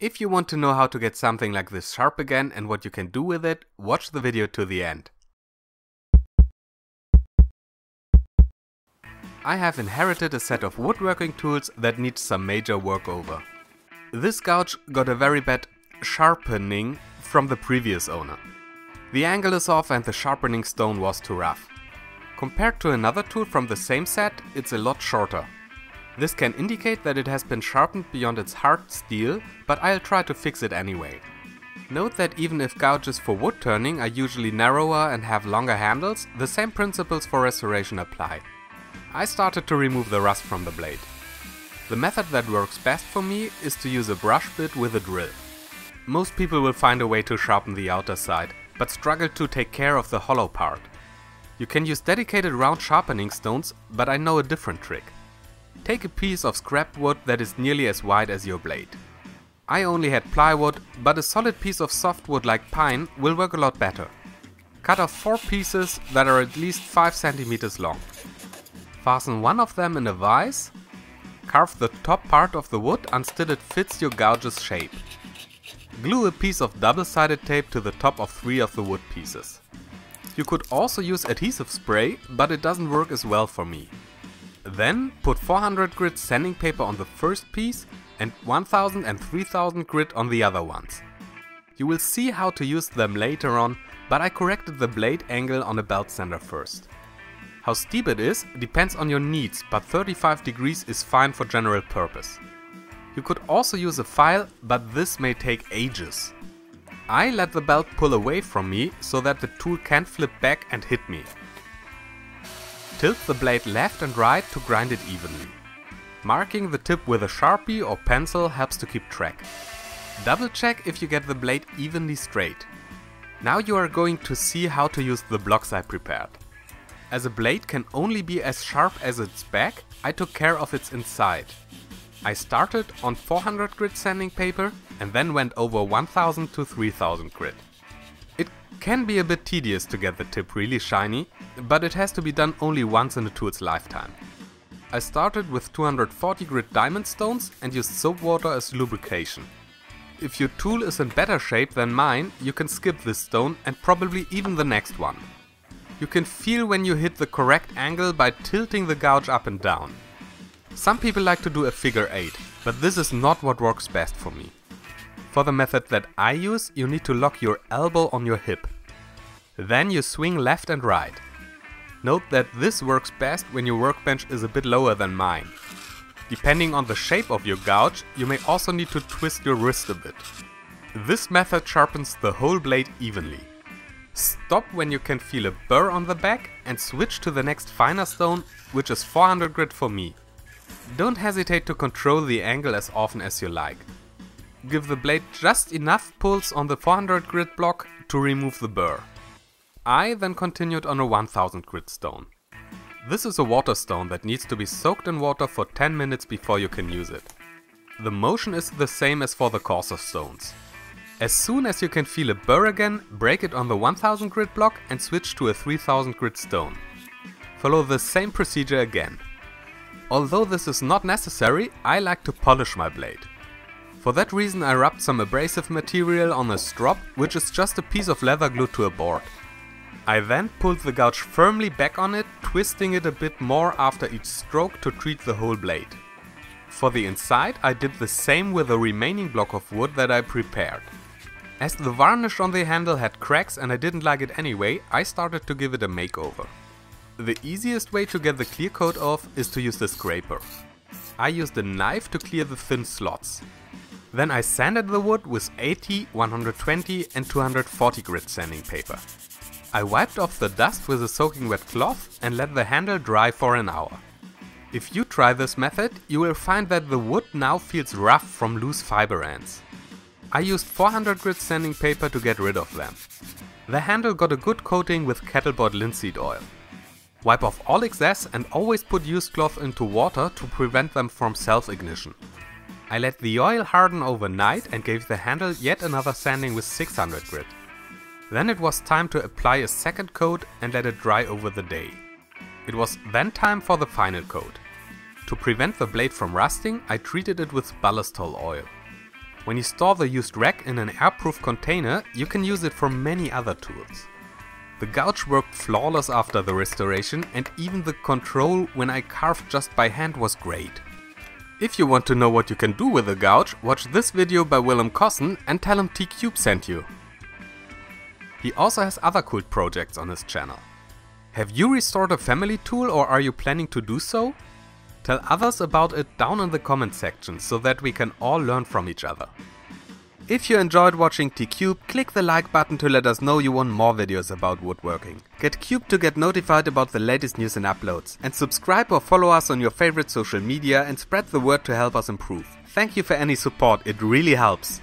If you want to know how to get something like this sharp again and what you can do with it, watch the video to the end. I have inherited a set of woodworking tools that needs some major work over. This gouge got a very bad sharpening from the previous owner. The angle is off and the sharpening stone was too rough. Compared to another tool from the same set, it's a lot shorter. This can indicate that it has been sharpened beyond its hard steel, but I'll try to fix it anyway. Note that even if gouges for wood turning are usually narrower and have longer handles, the same principles for restoration apply. I started to remove the rust from the blade. The method that works best for me is to use a brush bit with a drill. Most people will find a way to sharpen the outer side, but struggle to take care of the hollow part. You can use dedicated round sharpening stones, but I know a different trick. Take a piece of scrap wood that is nearly as wide as your blade. I only had plywood, but a solid piece of soft wood like pine will work a lot better. Cut off 4 pieces that are at least 5 cm long. Fasten one of them in a vise, carve the top part of the wood until it fits your gouge's shape. Glue a piece of double-sided tape to the top of 3 of the wood pieces. You could also use adhesive spray, but it doesn't work as well for me. Then put 400 grit sanding paper on the first piece and 1000 and 3000 grit on the other ones. You will see how to use them later on, but I corrected the blade angle on a belt sander first. How steep it is depends on your needs, but 35 degrees is fine for general purpose. You could also use a file, but this may take ages. I let the belt pull away from me so that the tool can't flip back and hit me. Tilt the blade left and right to grind it evenly. Marking the tip with a Sharpie or pencil helps to keep track. Double check if you get the blade evenly straight. Now you are going to see how to use the blocks I prepared. As a blade can only be as sharp as its back, I took care of its inside. I started on 400 grit sanding paper and then went over 1000 to 3000 grit. It can be a bit tedious to get the tip really shiny, but it has to be done only once in the tool's lifetime. I started with 240 grit diamond stones and used soap water as lubrication. If your tool is in better shape than mine, you can skip this stone and probably even the next one. You can feel when you hit the correct angle by tilting the gouge up and down. Some people like to do a figure 8, but this is not what works best for me. For the method that I use, you need to lock your elbow on your hip. Then you swing left and right. Note that this works best when your workbench is a bit lower than mine. Depending on the shape of your gouge, you may also need to twist your wrist a bit. This method sharpens the whole blade evenly. Stop when you can feel a burr on the back and switch to the next finer stone, which is 400 grit for me. Don't hesitate to control the angle as often as you like. Give the blade just enough pulls on the 400 grit block to remove the burr. I then continued on a 1000 grit stone. This is a water stone that needs to be soaked in water for 10 minutes before you can use it. The motion is the same as for the coarser stones. As soon as you can feel a burr again, break it on the 1000 grit block and switch to a 3000 grit stone. Follow the same procedure again. Although this is not necessary, I like to polish my blade. For that reason I rubbed some abrasive material on a strop, which is just a piece of leather glued to a board. I then pulled the gouge firmly back on it, twisting it a bit more after each stroke to treat the whole blade. For the inside I did the same with the remaining block of wood that I prepared. As the varnish on the handle had cracks and I didn't like it anyway, I started to give it a makeover. The easiest way to get the clear coat off is to use the scraper. I used a knife to clear the thin slots. Then I sanded the wood with 80, 120 and 240 grit sanding paper. I wiped off the dust with a soaking wet cloth and let the handle dry for an hour. If you try this method, you will find that the wood now feels rough from loose fiber ends. I used 400 grit sanding paper to get rid of them. The handle got a good coating with kettlebord linseed oil. Wipe off all excess and always put used cloth into water to prevent them from self-ignition. I let the oil harden overnight and gave the handle yet another sanding with 600 grit. Then it was time to apply a second coat and let it dry over the day. It was then time for the final coat. To prevent the blade from rusting, I treated it with Ballistol oil. When you store the used rack in an airproof container, you can use it for many other tools. The gouge worked flawless after the restoration, and even the control when I carved just by hand was great. If you want to know what you can do with a gouge, watch this video by Willem Kossen and tell him T-Cube sent you. He also has other cool projects on his channel. Have you restored a family tool or are you planning to do so? Tell others about it down in the comment section so that we can all learn from each other. If you enjoyed watching T-Cube, click the like button to let us know you want more videos about woodworking. Get Cube to get notified about the latest news and uploads. And subscribe or follow us on your favorite social media and spread the word to help us improve. Thank you for any support, it really helps.